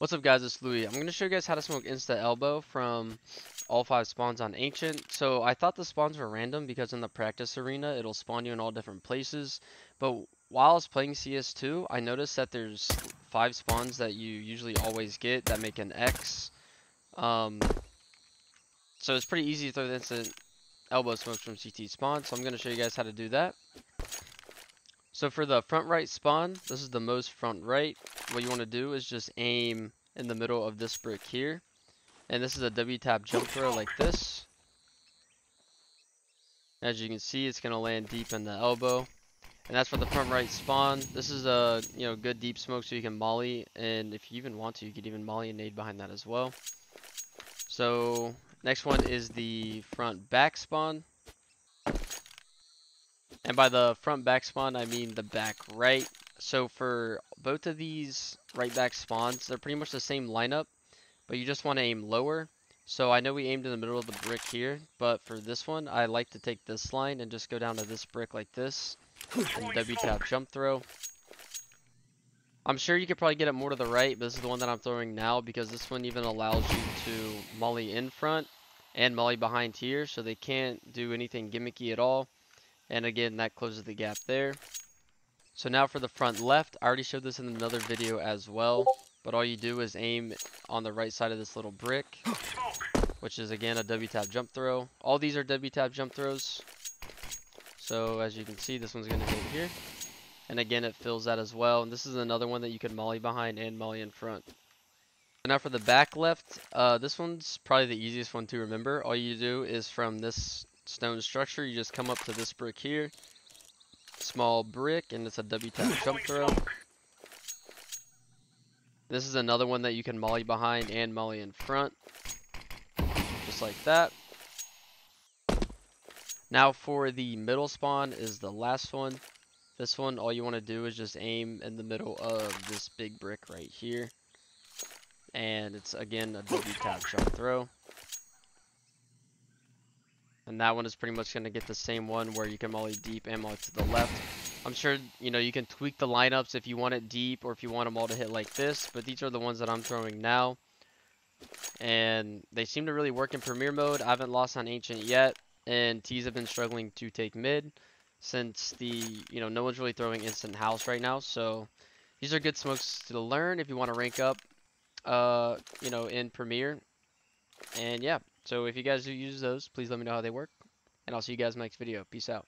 What's up guys, it's Louis. I'm going to show you guys how to smoke Insta Elbow from all 5 spawns on Ancient. So I thought the spawns were random because in the practice arena it'll spawn you in all different places. But while I was playing CS2, I noticed that there's 5 spawns that you usually always get that make an X. So it's pretty easy to throw the Instant Elbow smokes from CT spawn. So I'm going to show you guys how to do that. So for the front right spawn, this is the most front right. What you want to do is just aim in the middle of this brick here. And this is a W tap jump throw like this. As you can see, it's going to land deep in the elbow. And that's for the front right spawn. This is a good deep smoke, so you can molly. And if you even want to, you could even molly and nade behind that as well. So next one is the front back spawn. And by the front back spawn, I mean the back right. So for both of these right back spawns, they're pretty much the same lineup, but you just want to aim lower. So I know we aimed in the middle of the brick here, but for this one, I like to take this line and just go down to this brick like this, and W tap jump throw. I'm sure you could probably get it more to the right, but this is the one that I'm throwing now because this one even allows you to molly in front and molly behind here, so they can't do anything gimmicky at all. And again, that closes the gap there. So now for the front left, I already showed this in another video as well, but all you do is aim on the right side of this little brick, which is again a W tap jump throw. All these are W tap jump throws. So as you can see, this one's gonna hit here. And again, it fills that as well. And this is another one that you can molly behind and molly in front. And now for the back left, this one's probably the easiest one to remember. All you do is from this stone structure, you just come up to this brick here, small brick, and it's a W tap jump throw. This is another one that you can molly behind and molly in front, just like that. Now for the middle spawn is the last one. This one, all you want to do is just aim in the middle of this big brick right here, and it's again a W tap jump throw. And that one is pretty much going to get the same one where you can molly deep and molly to the left. I'm sure, you can tweak the lineups if you want it deep or if you want them all to hit like this. But these are the ones that I'm throwing now. And they seem to really work in Premier mode. I haven't lost on Ancient yet. And T's have been struggling to take mid since no one's really throwing instant house right now. So these are good smokes to learn if you want to rank up, in Premier. And yeah. So if you guys do use those, please let me know how they work, and I'll see you guys in the next video. Peace out.